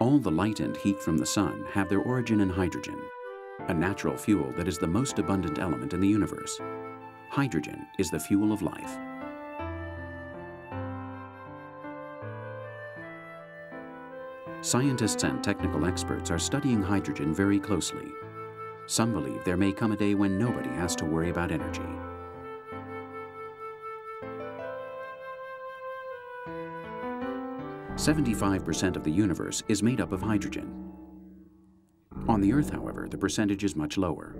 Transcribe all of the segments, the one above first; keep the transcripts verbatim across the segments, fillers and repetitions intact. All the light and heat from the sun have their origin in hydrogen, a natural fuel that is the most abundant element in the universe. Hydrogen is the fuel of life. Scientists and technical experts are studying hydrogen very closely. Some believe there may come a day when nobody has to worry about energy. seventy-five percent of the universe is made up of hydrogen. On the Earth, however, the percentage is much lower.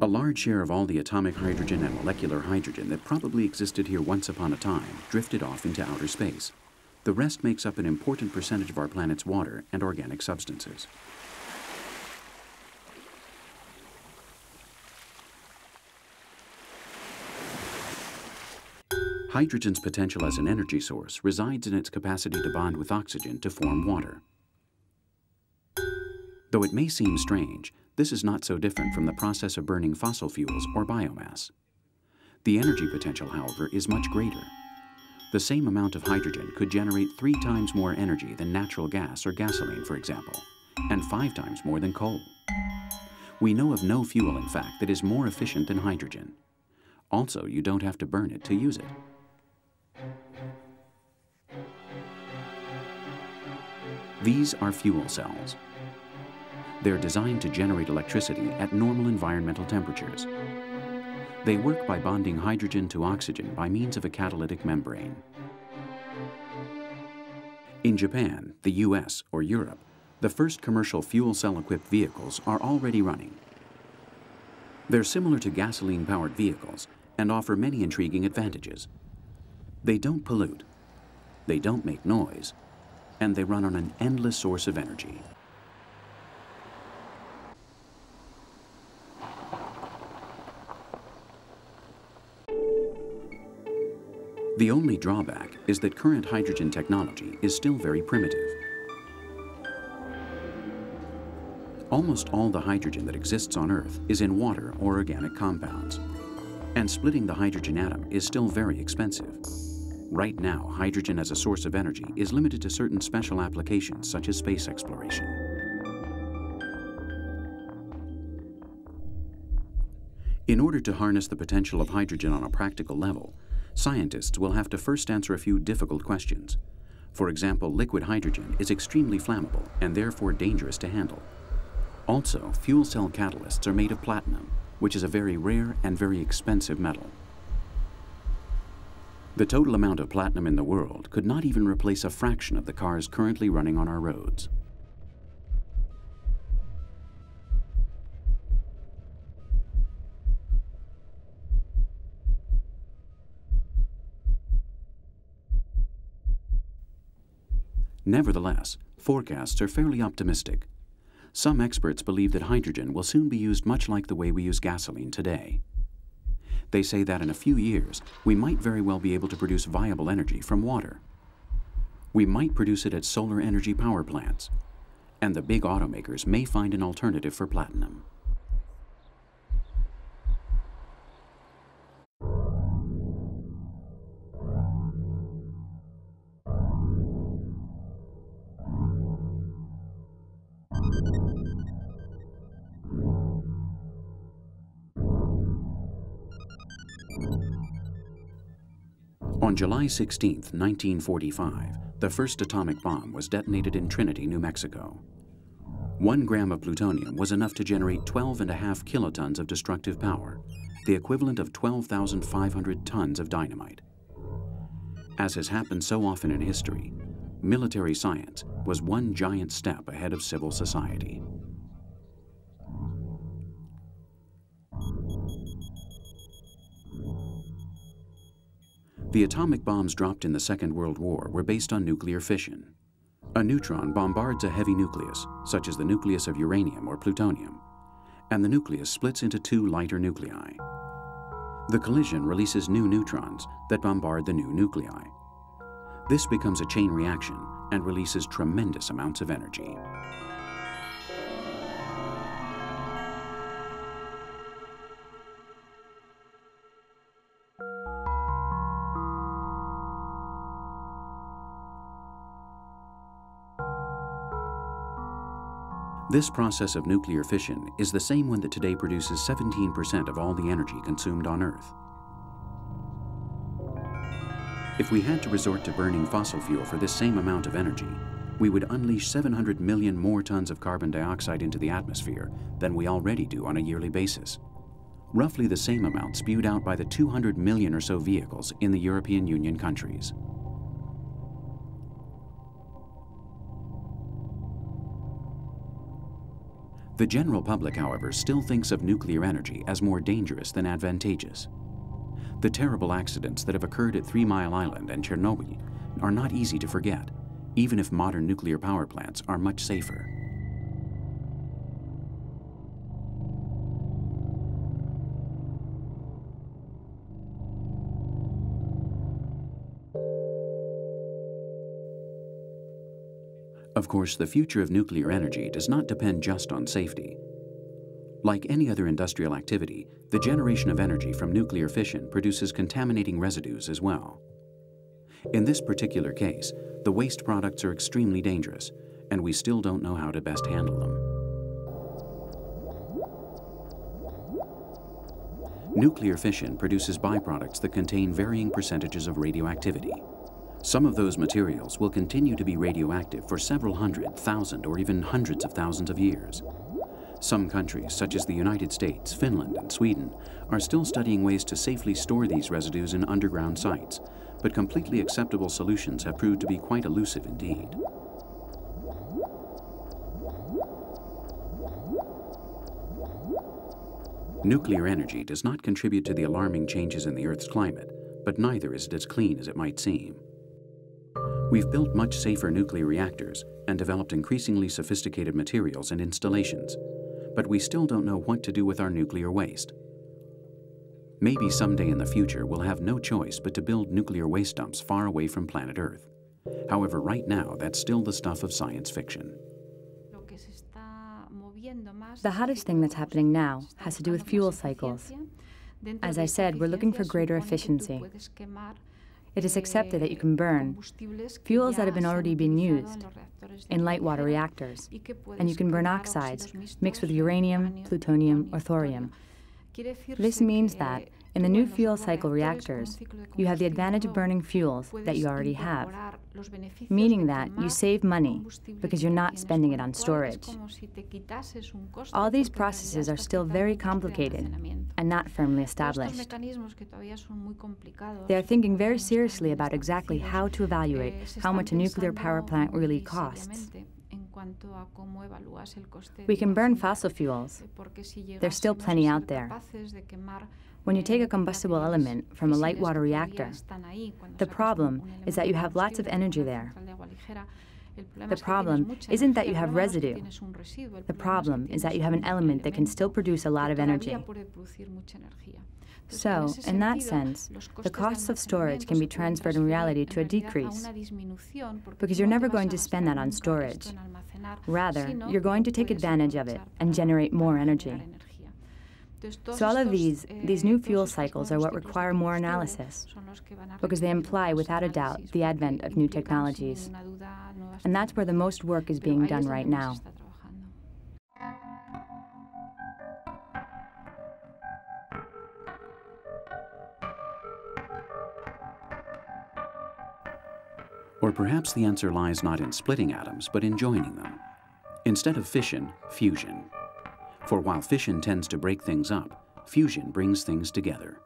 A large share of all the atomic hydrogen and molecular hydrogen that probably existed here once upon a time drifted off into outer space. The rest makes up an important percentage of our planet's water and organic substances. Hydrogen's potential as an energy source resides in its capacity to bond with oxygen to form water. Though it may seem strange, this is not so different from the process of burning fossil fuels or biomass. The energy potential, however, is much greater. The same amount of hydrogen could generate three times more energy than natural gas or gasoline, for example, and five times more than coal. We know of no fuel, in fact, that is more efficient than hydrogen. Also, you don't have to burn it to use it. These are fuel cells. They're designed to generate electricity at normal environmental temperatures. They work by bonding hydrogen to oxygen by means of a catalytic membrane. In Japan, the U S, or Europe, the first commercial fuel cell-equipped vehicles are already running. They're similar to gasoline-powered vehicles and offer many intriguing advantages. They don't pollute, they don't make noise, and they run on an endless source of energy. The only drawback is that current hydrogen technology is still very primitive. Almost all the hydrogen that exists on Earth is in water or organic compounds, and splitting the hydrogen atom is still very expensive. Right now, hydrogen as a source of energy is limited to certain special applications such as space exploration. In order to harness the potential of hydrogen on a practical level, scientists will have to first answer a few difficult questions. For example, liquid hydrogen is extremely flammable and therefore dangerous to handle. Also, fuel cell catalysts are made of platinum, which is a very rare and very expensive metal. The total amount of platinum in the world could not even replace a fraction of the cars currently running on our roads. Nevertheless, forecasts are fairly optimistic. Some experts believe that hydrogen will soon be used much like the way we use gasoline today. They say that in a few years, we might very well be able to produce viable energy from water. We might produce it at solar energy power plants, and the big automakers may find an alternative for platinum. On July sixteenth, nineteen forty-five, the first atomic bomb was detonated in Trinity, New Mexico. One gram of plutonium was enough to generate twelve and a half kilotons of destructive power, the equivalent of twelve thousand five hundred tons of dynamite. As has happened so often in history, military science was one giant step ahead of civil society. The atomic bombs dropped in the Second World War were based on nuclear fission. A neutron bombards a heavy nucleus, such as the nucleus of uranium or plutonium, and the nucleus splits into two lighter nuclei. The collision releases new neutrons that bombard the new nuclei. This becomes a chain reaction and releases tremendous amounts of energy. This process of nuclear fission is the same one that today produces seventeen percent of all the energy consumed on Earth. If we had to resort to burning fossil fuel for this same amount of energy, we would unleash seven hundred million more tons of carbon dioxide into the atmosphere than we already do on a yearly basis. Roughly the same amount spewed out by the two hundred million or so vehicles in the European Union countries. The general public, however, still thinks of nuclear energy as more dangerous than advantageous. The terrible accidents that have occurred at Three Mile Island and Chernobyl are not easy to forget, even if modern nuclear power plants are much safer. Of course, the future of nuclear energy does not depend just on safety. Like any other industrial activity, the generation of energy from nuclear fission produces contaminating residues as well. In this particular case, the waste products are extremely dangerous, and we still don't know how to best handle them. Nuclear fission produces byproducts that contain varying percentages of radioactivity. Some of those materials will continue to be radioactive for several hundred thousand or even hundreds of thousands of years. Some countries, such as the United States, Finland, and Sweden, are still studying ways to safely store these residues in underground sites, but completely acceptable solutions have proved to be quite elusive indeed. Nuclear energy does not contribute to the alarming changes in the Earth's climate, but neither is it as clean as it might seem. We've built much safer nuclear reactors and developed increasingly sophisticated materials and installations, but we still don't know what to do with our nuclear waste. Maybe someday in the future we'll have no choice but to build nuclear waste dumps far away from planet Earth. However, right now that's still the stuff of science fiction. The hottest thing that's happening now has to do with fuel cycles. As I said, we're looking for greater efficiency. It is accepted that you can burn fuels that have been already been used in light water reactors, and you can burn oxides mixed with uranium, plutonium, or thorium. This means that in the new fuel cycle reactors, you have the advantage of burning fuels that you already have, meaning that you save money because you're not spending it on storage. All these processes are still very complicated and not firmly established. They are thinking very seriously about exactly how to evaluate how much a nuclear power plant really costs. We can burn fossil fuels. There's still plenty out there. When you take a combustible element from a light water reactor, the problem is that you have lots of energy there. The problem isn't that you have residue. The problem is that you have an element that can still produce a lot of energy. So, in that sense, the costs of storage can be transferred in reality to a decrease, because you're never going to spend that on storage. Rather, you're going to take advantage of it and generate more energy. So all of these, these new fuel cycles are what require more analysis, because they imply, without a doubt, the advent of new technologies. And that's where the most work is being done right now. Or perhaps the answer lies not in splitting atoms, but in joining them. Instead of fission, fusion. For while fission tends to break things up, fusion brings things together.